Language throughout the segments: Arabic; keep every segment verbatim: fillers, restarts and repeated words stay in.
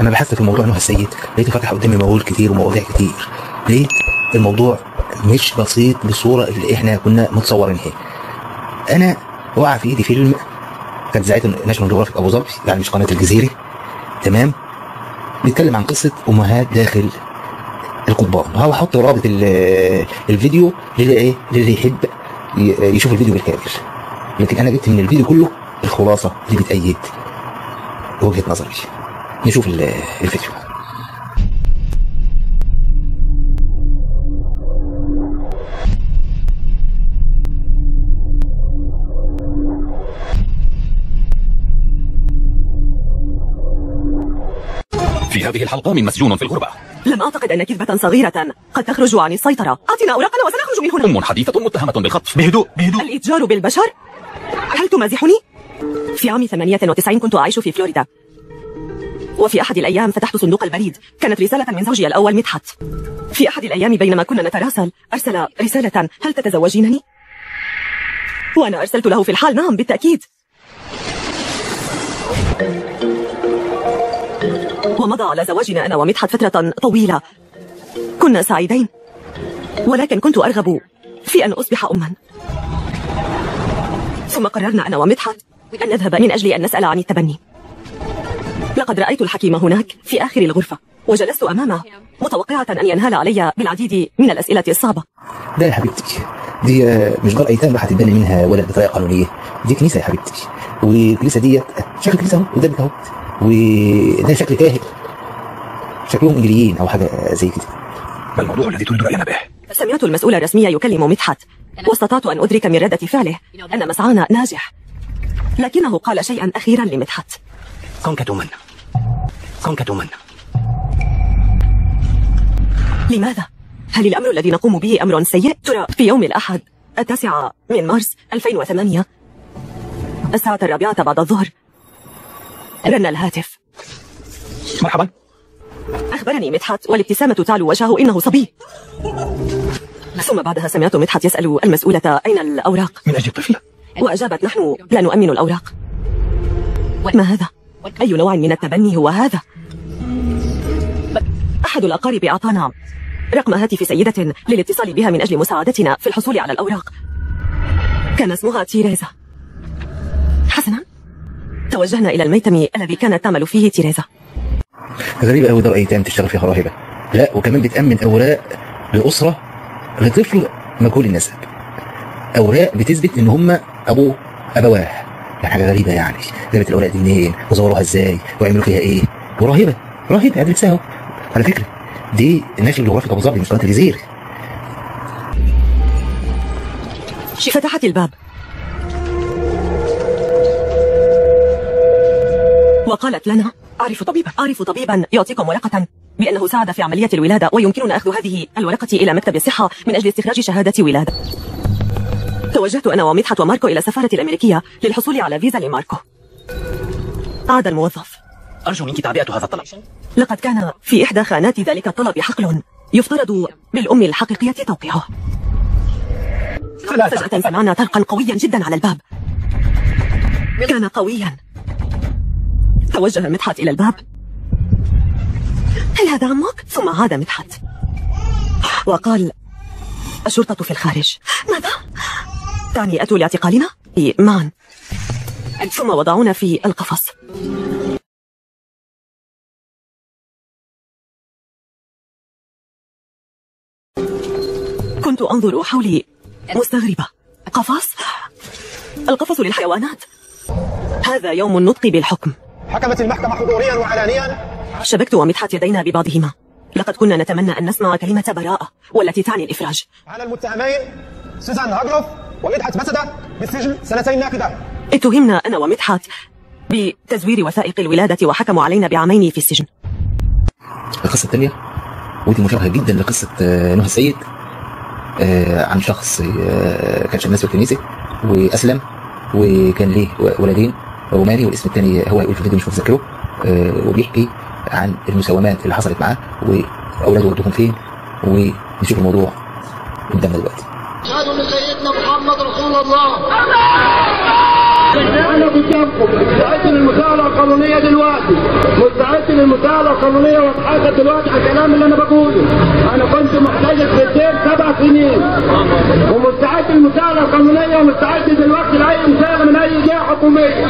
انا بحثت في موضوع نهى السيد، لقيته فتح قدامي مواضيع كتير ومواضيع كتير. ليه؟ الموضوع مش بسيط بالصوره اللي احنا كنا متصورينها. انا وقع في ايدي فيلم كان ساعتها ناشونال جيوغرافيك ابو ظبي، يعني مش قناه الجزيره، تمام؟ بيتكلم عن قصه امهات داخل القضبان. هحط رابط الفيديو للي ايه للي يحب يشوف الفيديو بالكامل، لكن انا جبت من الفيديو كله الخلاصه اللي بتأيد وجهه نظري. نشوف الفيديو. في هذه الحلقة من مسجون في الغربة. لم أعتقد أن كذبة صغيرة قد تخرج عن السيطرة. أعطنا أوراقنا وسنخرج من هنا. أم حديثة متهمة بالخطف. بهدوء بهدوء. الإتجار بالبشر؟ هل تمازحني؟ في عام ثمانية وتسعين كنت أعيش في فلوريدا، وفي أحد الأيام فتحت صندوق البريد. كانت رسالة من زوجي الأول مدحت. في أحد الأيام بينما كنا نتراسل أرسل رسالة: هل تتزوجينني؟ وأنا أرسلت له في الحال: نعم بالتأكيد. ومضى على زواجنا أنا ومدحت فترة طويلة، كنا سعيدين، ولكن كنت أرغب في أن أصبح أما. ثم قررنا أنا ومدحت أن نذهب من أجل أن نسأل عن التبني. لقد رأيت الحكيم هناك في آخر الغرفة، وجلست أمامه متوقعة أن ينهال علي بالعديد من الأسئلة الصعبة. ده يا حبيبتي، دي مش دار أيتام راح تتبني منها ولا بطريقة قانونية، دي كنيسة يا حبيبتي، والكنيسة ديت شكل كنيسة أهو، وده بيت أهو، وده شكل كاهن، شكلهم إنجليين أو حاجة زي كده. ما الموضوع الذي تريد رأينا به؟ سمعت المسؤول الرسمي يكلم مدحت، واستطعت أن أدرك من ردة فعله أن مسعانا ناجح، لكنه قال شيئا أخيرا لمدحت: كونكة من؟ كونكة من؟ لماذا؟ هل الأمر الذي نقوم به أمر سيء؟ ترى في يوم الأحد التاسع من مارس ألفين وثمانية الساعة الرابعة بعد الظهر رن الهاتف. مرحبا. أخبرني مدحت والابتسامة تعلو وجهه إنه صبي. ثم بعدها سمعت مدحت يسأل المسؤولة: أين الأوراق؟ من أجل الطفل؟ وأجابت: نحن لا نؤمن الأوراق. ما هذا؟ أي نوع من التبني هو هذا؟ أحد الأقارب أعطانا رقم هاتف سيدة للاتصال بها من أجل مساعدتنا في الحصول على الأوراق. كان اسمها تيريزا. حسنا، توجهنا إلى الميتم الذي كانت تعمل فيه تيريزا. غريبة قوي دار أيتام تشتغل فيها راهبة، لا وكمان بتأمن أوراق لأسرة لطفل مجهول النسب، أوراق بتثبت إن هم أبوه أبواه. حاجة غريبة يعني، جابت الأوراق دي منين؟ وزوروها إزاي؟ وعملوا فيها إيه؟ وراهبة راهبة قاعدة بتساهم. على فكرة دي ناشونال جيوغرافيك أبو ظبي مش قناة الجزيرة. فتحت الباب وقالت لنا: أعرف طبيبا أعرف طبيبا يعطيكم ورقة بأنه ساعد في عملية الولادة، ويمكننا أخذ هذه الورقة إلى مكتب الصحة من أجل استخراج شهادة ولادة. توجهت أنا ومدحت وماركو إلى السفارة الأمريكية للحصول على فيزا لماركو. عاد الموظف: أرجو منك تعبئة هذا الطلب. لقد كان في إحدى خانات ذلك الطلب حقل يفترض بالأم الحقيقية توقيعه. فجأة سمعنا طرقا قويا جدا على الباب، كان قويا. توجه مدحت إلى الباب: هل هذا عمك؟ ثم عاد مدحت وقال: الشرطة في الخارج. ماذا؟ تعني أتوا لاعتقالنا؟ معا. ثم وضعونا في القفص. كنت أنظر حولي مستغربة. قفص؟ القفص للحيوانات؟ هذا يوم النطق بالحكم. حكمت المحكمة حضوريا وعلانيا. شبكت ومدحت يدينا ببعضهما، لقد كنا نتمنى أن نسمع كلمة براءة والتي تعني الإفراج. على المتهمين سوزان هاجروف ومدحت مسدة بالسجن سنتين نافذة. اتهمنا أنا ومدحت بتزوير وثائق الولادة وحكموا علينا بعامين في السجن. القصة الثانية ودي مشابهة جدا لقصة نهى السيد، عن شخص كان شماس وكنيسي وأسلم وكان ليه ولدين روماني، والاسم الثاني هو يقول في الفيديو مش متذكره، وبيحكي عن المساومات اللي حصلت معاه واولاده ودوهم فين. ونشوف الموضوع قدامنا دلوقتي. اشهد ان سيدنا محمد رسول الله. انا قدامكم مستعد للمساءله القانونيه دلوقتي، مستعد للمساءله القانونيه واتحاسب دلوقتي على الكلام اللي انا بقوله. انا كنت محتاجك في الدين سبع سنين ومستعد للمساءله القانونيه ومستعد دلوقتي لاي مساءله من اي جهه حكوميه.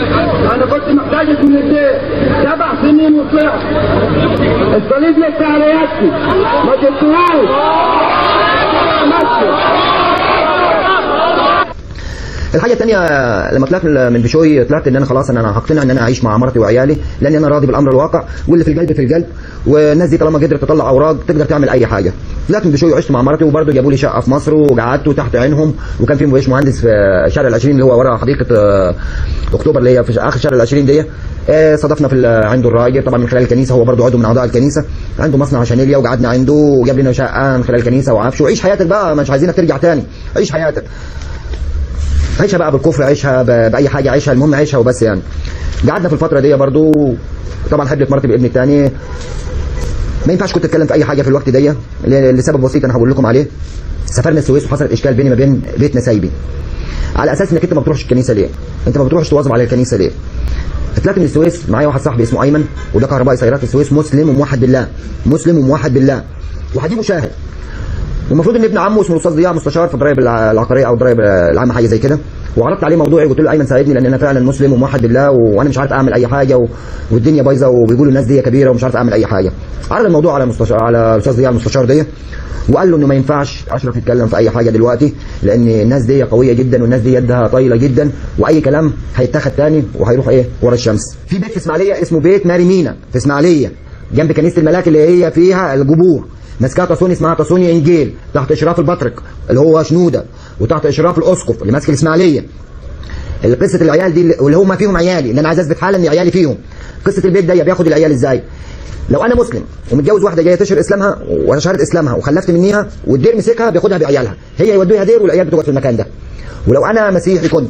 انا كنت محتاجك من الدين سبع سنين وطلعت الصليب لسه على يدي ما جبتهوش. الحاجه الثانيه لما طلعت من بشوي طلعت ان انا خلاص ان انا هقتنع ان انا اعيش مع مرتي وعيالي، لان انا راضي بالامر الواقع واللي في القلب في القلب، والناس دي طالما قدرت تطلع اوراق تقدر تعمل اي حاجه. طلعت من بشوي وعشت مع مرتي، وبرده جابوا لي شقه في مصر وقعدت وتحت عينهم. وكان في مبيش مهندس في شارع العشرين اللي هو ورا حديقه اكتوبر اللي هي في اخر شارع العشرين دي، صادفنا في عنده الراجل طبعا من خلال الكنيسه، هو برده عضو من اعضاء الكنيسه، عنده مصنع شانيليا وقعدنا عنده وجاب لنا شقه من خلال الكنيسه وعفش. وعيش حياتك بقى، مش عايزينك ترجع ثاني، عيش حياتك، عيشها بقى بالكفر، عيشها باي حاجه، عيشها المهم عيشها وبس. يعني قعدنا في الفتره دي برضو طبعا حبت مرتي بابني الثاني، ما ينفعش كنت اتكلم في اي حاجه في الوقت دي لسبب بسيط انا هقول لكم عليه. سافرنا السويس وحصلت اشكال بيني ما بين بيت نسايبي على اساس انك انت ما بتروحش الكنيسه ليه؟ انت ما بتروحش تواظب على الكنيسه ليه؟ طلعت من السويس معايا واحد صاحبي اسمه ايمن، وده كهربائي سيارات في السويس، مسلم وموحد بالله، مسلم وموحد بالله وحديثه شاهد. المفروض ان ابن عمه اسمه الاستاذ ضياء مستشار في الضرايب العقاريه او الضرايب العامه حاجه زي كده، وعرضت عليه موضوعي وقلت له ايمن ساعدني لان انا فعلا مسلم وموحد بالله وانا مش عارف اعمل اي حاجه و... والدنيا بايظه وبيقولوا الناس دي كبيره ومش عارف اعمل اي حاجه. عرض الموضوع على مستشار على الاستاذ ضياء المستشار دي، وقال له انه ما ينفعش اشرف يتكلم في اي حاجه دلوقتي لان الناس دي قويه جدا والناس دي يدها طايله جدا، واي كلام هيتاخد تاني وهيروح ايه ورا الشمس. في بيت في اسماعيليه اسمه بيت ماري مينا في اسماعيليه جنب كنيسه الملاك اللي هي فيها الجبور، ماسكها تصوني اسمها تصوني انجيل تحت اشراف البطرك اللي هو شنوده وتحت اشراف الاسقف اللي ماسك الاسماعيليه. قصه العيال دي اللي هم فيهم عيالي، ان انا عايز اثبت حالا ان عيالي فيهم. قصه البيت ده بياخد العيال ازاي؟ لو انا مسلم ومتجوز واحده جايه تشهر اسلامها وشهرت اسلامها وخلفت منيها والدير مسكها بياخدها بعيالها، هي يوديها دير والعيال بتقعد في المكان ده. ولو انا مسيحي كنت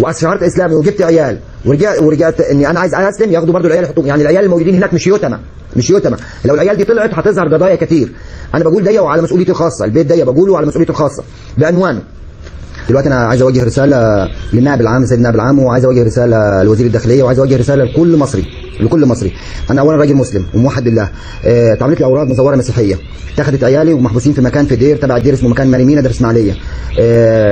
واشهرت اسلامي وجبت عيال ورجعت ورجعت اني انا عايز اسلم ياخدوا برضه العيال يحطوهم، يعني العيال الموجودين هناك مش يتمه مش يتمه، لو العيال دي طلعت هتظهر قضايا كتير. انا بقول ده وعلى مسؤوليتي الخاصه، البيت ده بقوله على مسؤوليتي الخاصه بعنوانه. دلوقتي انا عايز اوجه رساله للنائب العام سيد النائب العام، وعايز اوجه رساله لوزير الداخليه، وعايز اوجه رساله لكل مصري لكل مصري. انا اولا راجل مسلم وموحد بالله، اتعملت لي اوراق مزوره مسيحيه، اتخذت عيالي ومحبوسين في مكان في دير تبع الدير اسمه مكان مريمينا ده في اسماعيليه.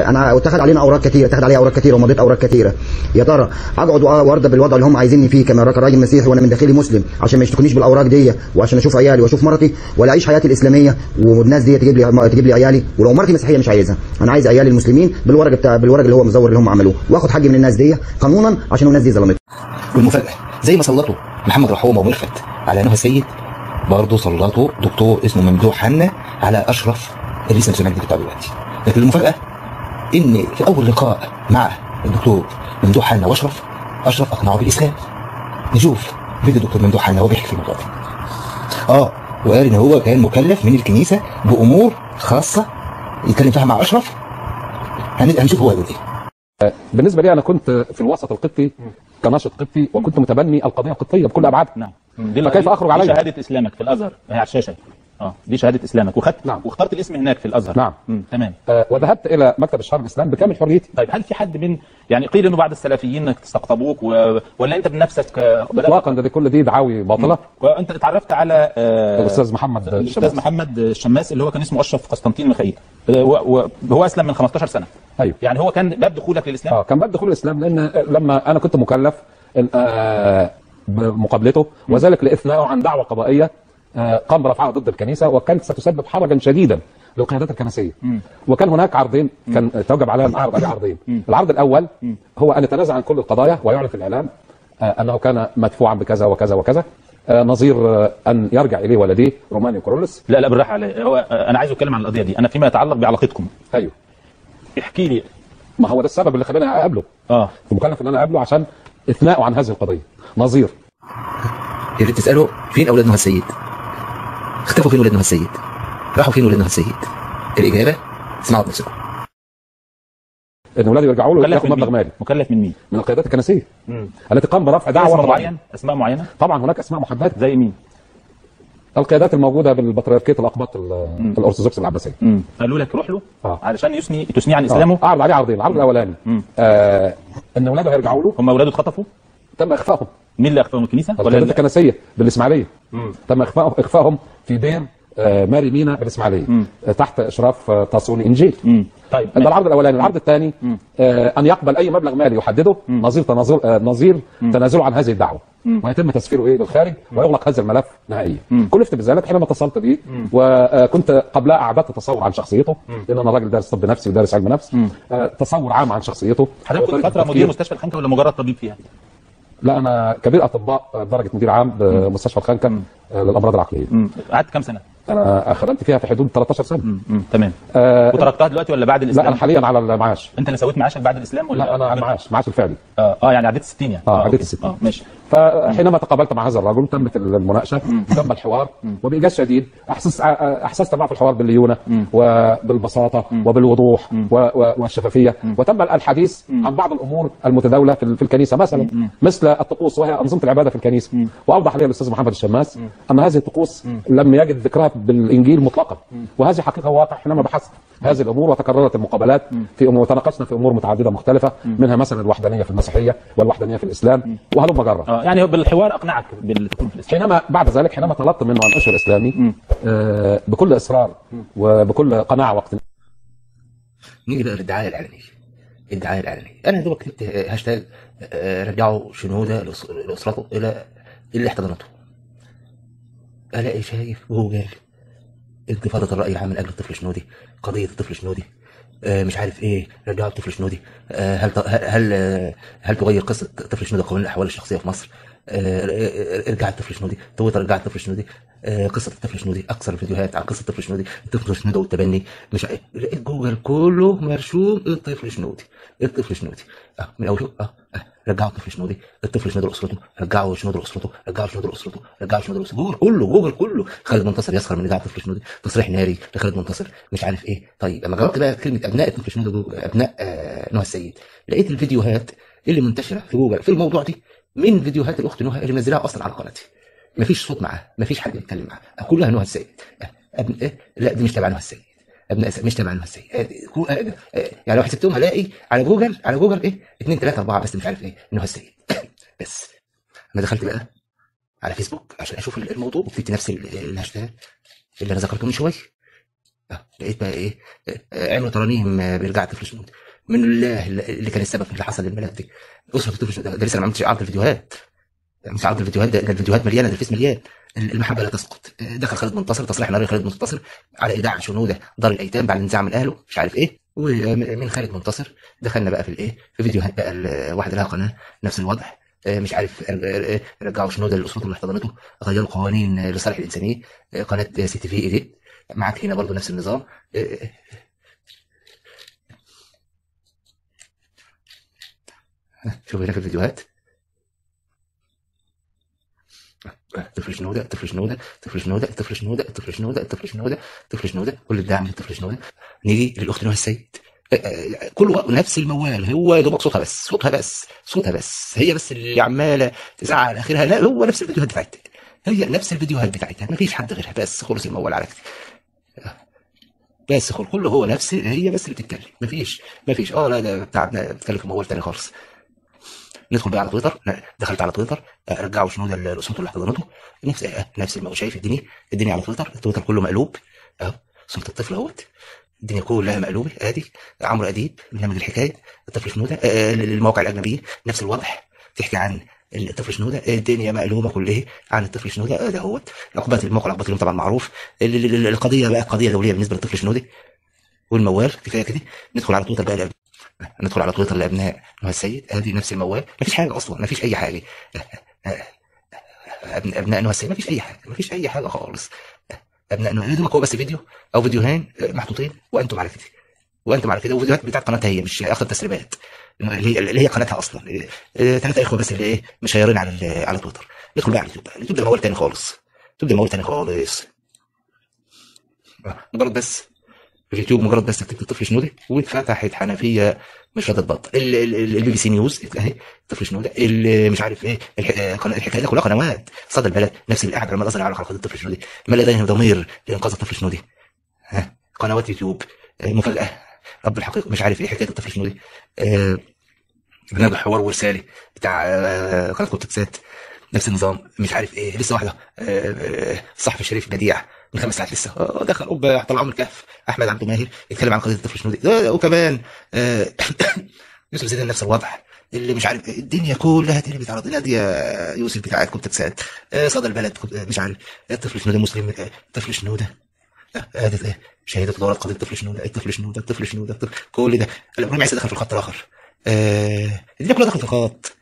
انا اتخذ علينا اوراق كتيره، اتخذ عليا اوراق كتيره ومضيت اوراق كتيره. يا ترى اقعد وارضى بالوضع اللي هم عايزيني فيه كما راجل مسيحي وانا من داخلي مسلم عشان ما يشتكونيش بالاوراق دي وعشان اشوف عيالي واشوف مرتي، ولا اعيش حياتي الاسلاميه والناس دي تجيب لي تجيب لي عيالي؟ ولو مرتي مسيحيه مش عايزها، انا عايز عيالي المسلمين بالورق بتاع بالورق اللي هو مزور اللي هم عملوه، واخد حقي من الناس دي قانونا عشان الناس دي ظلمتني. والمفاجاه زي ما سلطوا محمد رحومه وملفت على نهى السيد، برضه سلطوا دكتور اسمه ممدوح حنا على اشرف اللي لسه مسمعك بتاع دلوقتي. لكن المفاجاه ان في اول لقاء مع الدكتور ممدوح حنا واشرف، اشرف اقنعه بالاسلام. نشوف فيديو دكتور ممدوح حنا وهو بيحكي في الموضوع ده. اه وقال ان هو كان مكلف من الكنيسه بامور خاصه يتكلم فيها مع اشرف. هنشوف هو قال ايه. بالنسبه لي انا كنت في الوسط القبطي كناشط قبطي وكنت متبني القضيه القبطيه بكل ابعادها. نعم. فكيف اخرج عليها؟ دي شهاده اسلامك في الازهر هي على الشاشه. اه دي شهاده اسلامك وخدت. نعم. واخترت الاسم هناك في الازهر. نعم. مم. تمام. آه وذهبت الى مكتب الشرع الاسلام بكامل حريتي. طيب هل في حد من يعني قيل انه بعض السلفيين استقطبوك و... ولا انت بنفسك؟ اطلاقا ده كل دي دعاوي باطله. مم. وانت اتعرفت على آه الاستاذ محمد الاستاذ محمد الشماس اللي هو كان اسمه اشرف قسطنطين مخيل، وهو اسلم من خمستاشر سنه. ايوه يعني هو كان باب دخولك للاسلام؟ اه كان باب دخول الاسلام لان لما انا كنت مكلف آه بمقابلته وذلك لاثناءه عن دعوه قضائيه آه قام برفعها ضد الكنيسه وكانت ستسبب حرجا شديدا للقيادات الكنسيه. مم. وكان هناك عرضين كان توجب علينا نعرض عليه عرضين. مم. العرض الاول مم. هو ان يتنازل عن كل القضايا ويعلن في الاعلام آه انه كان مدفوعا بكذا وكذا وكذا، آه نظير آه ان يرجع اليه ولديه روماني كارولوس. لا لا بالراحه علي. هو انا عايز اتكلم عن القضيه دي انا فيما يتعلق بعلاقتكم. ايوه احكي لي. ما هو ده السبب اللي خلاني اقابله. اه فمكلف ان انا اقابله عشان اثناءه عن هذه القضيه. نظير يا ريت تساله فين اولاد نهى السيد؟ اختفوا فين ولاد نهى السيد؟ راحوا فين ولاد نهى السيد؟ الاجابه اسمعوا بنفسكم. ان ولاده يرجعوا له ياخد مبلغ مالي. مكلف من مين؟ من القيادات الكنسيه التي قام برفع دعوى. اسماء معينه؟ طبعا هناك اسماء محدده. زي مين؟ القيادات الموجوده بالبطريركيه الاقباط الارثوذكس العباسيه. قالوا لك روح له آه. علشان يثني تثني عن اسلامه. آه. عرض عليه عرضين، العرض الاولاني آه ان اولاده هيرجعوا له. هم اولاده اتخطفوا؟ تم اخفائهم. مين اللي اخفاهم؟ الكنيسه؟ القيادات الكنسيه بالاسماعيليه. مم. تم اخفائهم اخفائهم في دير آه ماري مينا بالاسماعيليه آه تحت اشراف آه طاسوني انجيل. مم. طيب ده العرض الاولاني، العرض الثاني آه ان يقبل اي مبلغ مالي يحدده نظير تنازل آه نظير تنازله عن هذه الدعوه ويتم تسفيره ايه للخارج ويغلق هذا الملف نهائيا. كل افتبازات حينما اتصلت بيه وكنت قبلها اعددت تصور عن شخصيته لان انا راجل دارس طب نفسي ودارس علم نفس، آه تصور عام عن شخصيته. حضرتك كنت فتره مدير مستشفى الخنكه ولا مجرد طبيب فيها؟ لا انا كبير اطباء بدرجه مدير عام بمستشفى الخنكه للامراض العقليه. قعدت كام سنه؟ انا خدمت فيها في حدود ثلاثة عشر سنة. مم. تمام. أه وتركتها دلوقتي ولا بعد الاسلام؟ لا انا حاليا على المعاش. انت اللي سويت معاشك بعد الاسلام ولا؟ لا انا معاش معاش الفعلي. اه اه يعني عديت الستين يعني. اه عديت الستين. اه ماشي. فحينما تقابلت مع هذا الرجل تمت المناقشه، تم الحوار، وبايجاز شديد احسست احسست معه في الحوار بالليونه وبالبساطه وبالوضوح والشفافيه، وتم الحديث عن بعض الامور المتداوله في الكنيسه مثلا مثل الطقوس وهي انظمه العباده في الكنيسه، واوضح لي الاستاذ محمد الشماس ان هذه الطقوس لم يجد ذكرها بالانجيل مطلقا، وهذه حقيقه واقع حينما بحثت هذه الامور وتكررت المقابلات في امور وتناقشنا في امور متعدده مختلفه منها مثلا الوحدانيه في المسيحيه والوحدانيه في الاسلام وهلم جرا. اه يعني بالحوار اقنعك بالدخول في الاسلام. حينما بعد ذلك حينما طلبت منه ان انشر اسلامي آه بكل اصرار وبكل قناعه وقت. نيجي بقى للدعايه العلنيه. الدعايه العلنيه انا يا دوبك كتبت هاشتاج رجعوا شنوده لاسرته الى اللي احتضنته. الاقي شايف وهو جاي انتفاضه الراي العام من اجل الطفل شنودي، قضيه الطفل شنودي آه مش عارف ايه، رجعوا الطفل شنودي، آه هل هل هل تغير قصه طفل شنودي قوانين الاحوال الشخصيه في مصر؟ آه ارجع الطفل شنودي، تويتر رجع الطفل شنودي، آه قصه الطفل شنودي، اكثر فيديوهات عن قصه الطفل شنودي، الطفل شنودي والتبني، مش عارف لقيت جوجل كله مرشوم الطفل شنودي، الطفل شنودي، اه من اول اه اه رجعوا الطفل شنودي، الطفل شنودي لاسرته، رجعوا شنودي لاسرته، رجعوا شنودي لاسرته، رجعوا شنودي لاسرته، جوجل كله جوجل كله، خالد منتصر يسخر من اذاعه الطفل شنودي، تصريح ناري لخالد منتصر، مش عارف ايه. طيب اما جربت بقى كلمه ابناء الطفل شنودي، ابناء آه نهى السيد، لقيت الفيديوهات اللي منتشره في جوجل في الموضوع دي من فيديوهات الاخت نهى اللي منزلاها اصلا على قناتي. مفيش صوت معاها، مفيش حد بيتكلم معاها، كلها نهى السيد. أبن... لا دي مش تبع نهى السيد. ابناء مش تبع نهى السيد. يعني لو حسبتهم هلاقي على جوجل على جوجل ايه؟ اثنين ثلاثة أربعة بس مش عارف ايه نهى السيد. بس أنا دخلت بقى على فيسبوك عشان أشوف الموضوع وكتبت نفس الهاشتاج اللي أنا ذكرته من شوية. لقيت بقى ايه؟ عملوا ترانيم برجعة طفل شنودي. من الله اللي كان السبب في اللي حصل للبلد دي. اسره الطفل ده لسه انا ما عملتش عرض الفيديوهات. مش عرض الفيديوهات ده, ده الفيديوهات مليانه، ده الفيس مليان. المحبه لا تسقط. دخل خالد منتصر تصريح ناري خالد منتصر على ايداع شنوده دار الايتام بعد الانزاع من اهله مش عارف ايه. ومن خالد منتصر دخلنا بقى في الايه؟ في فيديوهات بقى واحده لها قناه نفس الوضع مش عارف رجعوا شنوده لاسرته اللي احتضنته، غيروا قوانين لصالح الانسانيه قناه سي تي في ايدي معاك هنا برضه نفس النظام. شوف هنا في الفيديوهات طفل شنوده طفل شنوده طفل شنوده طفل شنوده طفل شنوده طفل شنوده طفل شنوده كل الدعم للطفل شنوده. نيجي للاخت نهى السيد كله نفس الموال، هو يا دوبك صوتها بس صوتها بس صوتها بس هي بس اللي عماله تزعل اخرها. لا هو نفس الفيديوهات بتاعتها، هي نفس الفيديوهات بتاعتها مفيش حد غيرها بس خلص الموال على كده بس خلص كله هو نفس هي بس اللي بتتكلم مفيش مفيش اه لا ده بتاعنا بتتكلم في موال تاني خالص. ندخل بقى على تويتر، دخلت على تويتر رجعوا شنوده لاسرته اللي احتضنته نفس نفس الموضوع. شايف الدنيا الدنيا على تويتر، تويتر كله مقلوب اهو صوره الطفل اهوت الدنيا كلها مقلوبه. ادي عمرو اديب برنامج الحكايه الطفل شنوده المواقع الاجنبيه نفس الوضع تحكي عن الطفل شنوده الدنيا مقلوبه كلها عن الطفل شنوده ده اهوت اقبات الموقع الاقبات اليوم طبعا معروف. القضيه بقى قضيه دوليه بالنسبه للطفل شنوده والموال كفايه كده. ندخل على تويتر بقى ندخل على تويتر لابناء نهى السيد ادي نفس الموال مفيش حاجه اصلا مفيش اي حاجه. ابناء نهى السيد مفيش اي حاجه مفيش اي حاجه خالص. ابناء نهى السيد هو بس فيديو او فيديوهين محطوطين وانتم على كده وانتم على كده وفيديوهات بتاعت قناتها هي مش اخر تسريبات اللي هي قناتها اصلا ثلاثه اخوه بس اللي ايه مشيرين على على تويتر. ندخل بقى على اليوتيوب اليوتيوب ده موال ثاني خالص اليوتيوب ده موال ثاني خالص مجرد بس اليوتيوب مجرد بس تكتب طفل شنودة واتفتحت حنفيه مش هتتبطل. البي بي سي نيوز اهي طفل شنودة، مش عارف ايه قناه الحكايه، كلها قنوات صدى البلد، نفس اللي قاعد على المدرسه على حلقات الطفل شنودة، ما لديهم ضمير لانقاذ الطفل شنودة. ها قنوات يوتيوب مفاجاه رب الحقيقه مش عارف ايه حكايه الطفل شنودة، برنامج حوار ورسالي بتاع قناه كوتكسات نفس النظام، مش عارف ايه لسه واحده صحفي شريف بديع من خمس ساعات لسه دخل قب طلعوه من الكهف، احمد عبد الماهر يتكلم عن قضيه الطفل شنودة، وكمان يوسف سيدا نفس الوضع، اللي مش عارف الدنيا كلها تقلب بتعرض نادي يوسف بتاعت كومتكسات صدى البلد، مش عارف الطفل شنودة مسلم، الطفل شنودة ايه شهيده دورات قضيه الطفل شنودة، الطفل شنودة، الطفل شنودة، كل ده ربيع سيدا دخل في الخط الاخر، الدنيا كلها دخلت في الخط،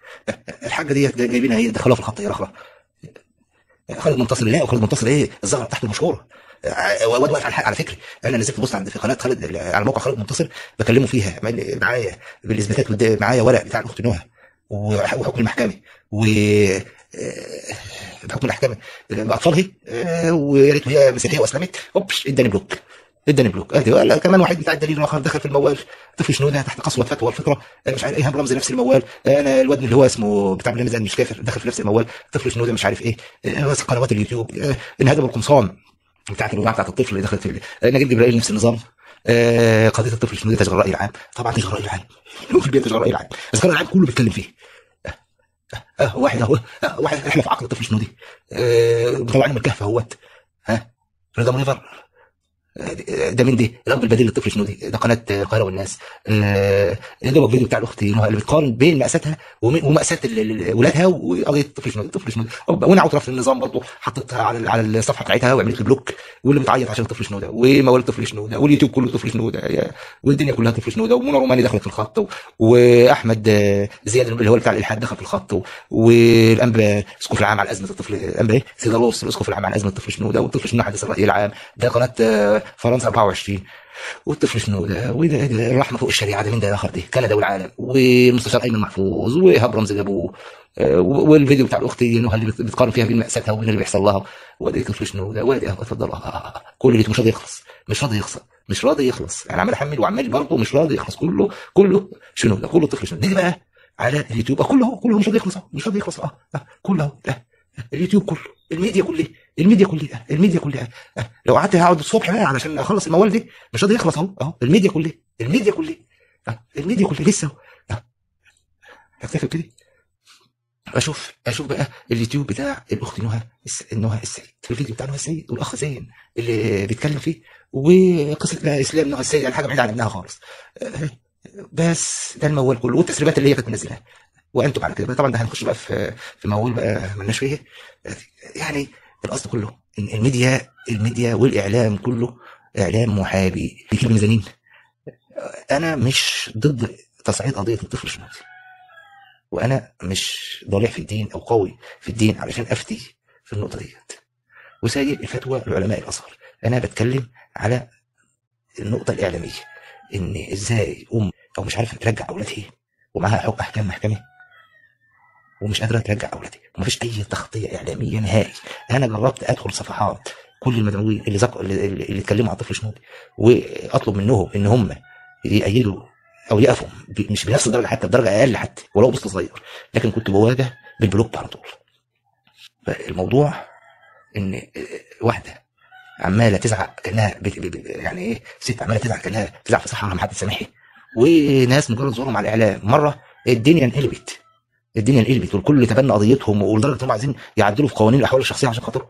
الحاجه ديت جايبينها هي دخلوها في الخط يا رخره. خالد منتصر لا، وخالد منتصر ايه الزغره بتاعته مشهوره، واد واقف على الحق على فكره، انا نزلت بوست عند في قناه خالد على موقع خالد منتصر بكلمه فيها، معايا بالاثباتات، معايا ورق بتاع الاخت نوها وحكم المحكمه و حكم المحكمه باطفالها، ويا ريت هي مسيحيه واسلمت اوبش اداني بلوك اداني بلوك ادي. كمان واحد بتاع الدليل الاخر دخل في الموال طفل شنودة تحت قسوه فتوى والفطره، مش عارف ايهاب رمزي نفس الموال، انا الواد اللي هو اسمه بتاع برنامج مش كافر دخل في نفس الموال طفل شنودة مش عارف ايه، ناس قنوات اليوتيوب انهدم القمصان بتاعت الوضع بتاعت الطفل اللي دخلت في نجيب جبرائيل نفس النظام، قضيه الطفل شنودة تشغل الراي العام، طبعا تشغل الراي العام في البيت تشغل الراي العام، تشغل العام كله بيتكلم فيه. اه واحد اهو واحد احنا في عقل الطفل شنودة مطلعينه من الكهف اهوت، ها رضا منيفر ده مين دي؟ الاب البديل للطفل شنودة، ده قناه القاهره والناس. ااا أه دوبك فيديو بتاع الاخت نهى اللي بتقارن بين مأساتها ومأساة ولادها وقضيه الطفل شنودة، الطفل شنودة وانا عاوز رفض النظام برضه حطيتها على على الصفحه بتاعتها وعملت لي بلوك، واللي بتعيط عشان الطفل شنودة وموال الطفل شنودة واليوتيوب كله طفل شنودة والدنيا كلها طفل شنودة، ومنى روماني دخلت في الخط، واحمد زياد اللي هو بتاع الالحاد دخل في الخط، والانبا اسقف العام على ازمه الطفل انبا ايه؟ سيدروس الاسقف العام على ازمه الطفل شنودة، والطفل شنودة حديث الراي العام ده قناه فرنسا أربعة وعشرين، والطفل شنودة والرحمه فوق الشريعه ده من ده يا اخر دي كندا والعالم، والمستشار ايمن محفوظ وايهاب رمزي جابوه، والفيديو بتاع الاخت نهى اللي بتقارن فيها بين مأساتها وبين اللي بيحصل لها، وادي الطفل شنودة وادي اهو اتفضل. آه. كل اللي مش راضي يخلص مش راضي يخلص مش راضي يخلص، انا يعني عمال احمل وعمال برضه مش راضي يخلص، كله كله شنودة كله طفل شنودة. دي بقى على اليوتيوب كله كله مش راضي يخلص مش راضي يخلص اه كله اه اليوتيوب كله الميديا كلها الميديا كلها الميديا كلها أه. لو قعدت هقعد الصبح بقى علشان اخلص الموال دي مش راضي يخلص اهو اهو الميديا كلها الميديا كلها أه. الميديا كلها لسه اهو اكتفي بكده. اشوف اشوف بقى اليوتيوب بتاع الاخت نهى نهى السيد، الفيديو بتاع نهى السيد والاخ زين اللي بيتكلم فيه، وقصه اسلام نهى السيد على حاجه بعيده عن ابنها خالص أه. بس ده الموال كله والتسريبات اللي هي كانت منزلها، وانتم على كده طبعا ده هنخش بقى في في موال بقى مالناش فيه. يعني القصد كله ان الميديا الميديا والاعلام كله اعلام محابي بيجيب ميزانين. انا مش ضد تصعيد قضيه الطفل شنودة، وانا مش ضالع في الدين او قوي في الدين علشان افتي في النقطه ديت، وسايب الفتوى لعلماء الاثار. انا بتكلم على النقطه الاعلاميه، ان ازاي ام او مش عارفه ترجع اولادها ومعاها حق احكام محكمه ومش قادره ترجع اولادي، ومفيش اي تغطيه اعلاميه نهائي. انا جربت ادخل صفحات كل المدعوين اللي زق... اللي اتكلموا عن طفل شنودة، واطلب منهم ان هم يأيدوا او يقفوا ب... مش بنفس الدرجه حتى بدرجه اقل حتى ولو بوست صغير، لكن كنت بواجه بالبلوك على طول. فالموضوع ان واحده عماله تزعق كانها ب... ب... ب... يعني ايه ست عماله تزعق كانها تزعق في صحها ما حد سامعها، وناس مجرد ظهورهم على الاعلام مره الدنيا انقلبت الدنيا انقلبت والكل تبنى قضيتهم، ولدرجه انهم عايزين يعدلوا في قوانين الاحوال الشخصيه عشان خاطرهم.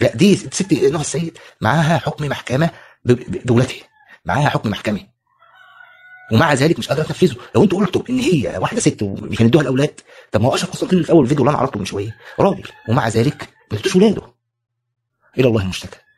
لا دي ست نهى السيد معاها حكم محكمه بولادها، معاها حكم محكمه ومع ذلك مش قادره تنفذه. لو انتوا قلتوا ان هي واحده ست ومش هندوها الاولاد، طب ما هو اشرف قسطنطين في اول فيديو اللي انا عرضته من شويه راجل ومع ذلك ما ادتوش ولاده. الى الله المشتكى.